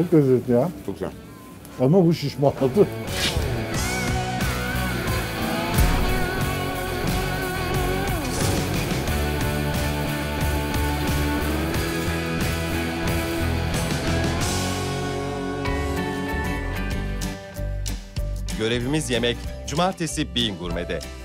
Çok lezzetli ya. Çok güzel. Ama bu şişmanladı. Görevimiz Yemek, Cumartesi Bean Gourmet'de.